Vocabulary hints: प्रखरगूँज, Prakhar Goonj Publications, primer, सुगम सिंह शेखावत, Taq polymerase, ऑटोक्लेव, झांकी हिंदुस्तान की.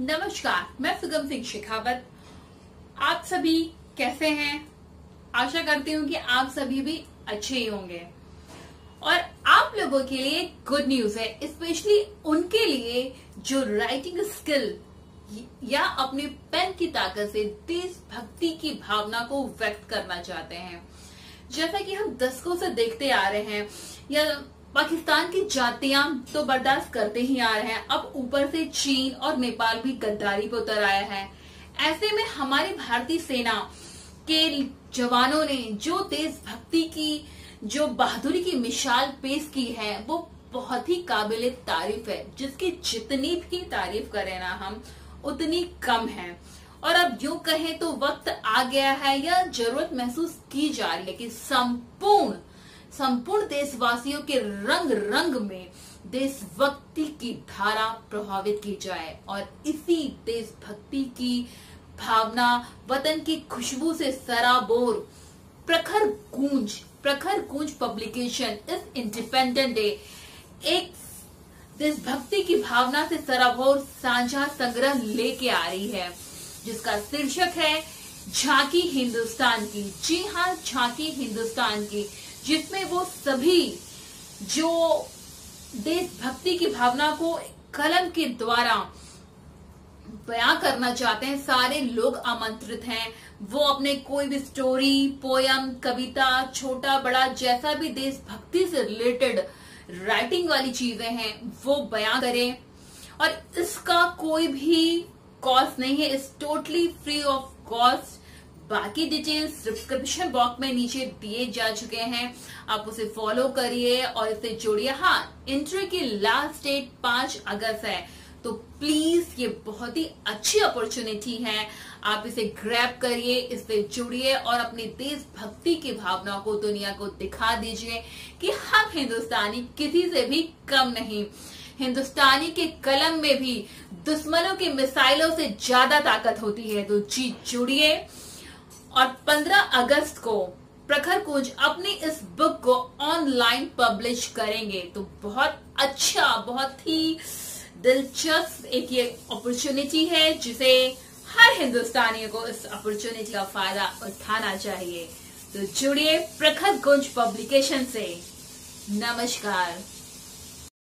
नमस्कार, मैं सुगम सिंह शेखावत। आप सभी कैसे हैं? आशा करती हूँ कि आप सभी भी अच्छे ही होंगे। और आप लोगों के लिए गुड न्यूज है, स्पेशली उनके लिए जो राइटिंग स्किल या अपने पेन की ताकत से देशभक्ति की भावना को व्यक्त करना चाहते हैं। जैसा कि हम दशकों से देखते आ रहे हैं, या पाकिस्तान की जातियां तो बर्दाश्त करते ही आ रहे हैं, अब ऊपर से चीन और नेपाल भी गद्दारी पर उतर आया है। ऐसे में हमारी भारतीय सेना के जवानों ने जो देशभक्ति की, जो बहादुरी की मिसाल पेश की है, वो बहुत ही काबिले तारीफ है, जिसकी जितनी भी तारीफ करें ना हम, उतनी कम है। और अब यूं कहें तो वक्त आ गया है, या जरूरत महसूस की जा रही है कि संपूर्ण देशवासियों के रंग रंग में देशभक्ति की धारा प्रभावित की जाए और इसी देशभक्ति की भावना वतन की खुशबू से सराबोर प्रखर गूँज पब्लिकेशन इस इंडिपेंडेंट डे एक देशभक्ति की भावना से सराबोर साझा संग्रह लेके आ रही है, जिसका शीर्षक है झांकी हिंदुस्तान की। जी हाँ, झांकी हिंदुस्तान की, जिसमें वो सभी जो देशभक्ति की भावना को कलम के द्वारा बयां करना चाहते हैं, सारे लोग आमंत्रित हैं। वो अपने कोई भी स्टोरी, पोयम, कविता, छोटा बड़ा जैसा भी देशभक्ति से रिलेटेड राइटिंग वाली चीजें हैं वो बयां करें। और इसका कोई भी कॉस्ट नहीं है, it's totally free of cost. बाकी डिटेल्स डिस्क्रिप्शन बॉक्स में नीचे दिए जा चुके हैं, आप उसे फॉलो करिए और इससे जुड़िए। हाँ, इंट्री की लास्ट डेट 5 अगस्त है, तो प्लीज ये बहुत ही अच्छी अपॉर्चुनिटी है, आप इसे ग्रैब करिए, इससे जुड़िए और अपनी देशभक्ति की भावना को दुनिया को दिखा दीजिए कि हम हिंदुस्तानी किसी से भी कम नहीं। हिंदुस्तानी के कलम में भी दुश्मनों की मिसाइलों से ज्यादा ताकत होती है। तो जी जुड़िए और 15 अगस्त को प्रखर गूँज अपनी इस बुक को ऑनलाइन पब्लिश करेंगे। तो बहुत अच्छा, बहुत ही दिलचस्प एक ये अपॉर्चुनिटी है, जिसे हर हिंदुस्तानी को इस अपॉर्चुनिटी का फायदा उठाना चाहिए। तो जुड़िए प्रखर गूँज पब्लिकेशन से। नमस्कार।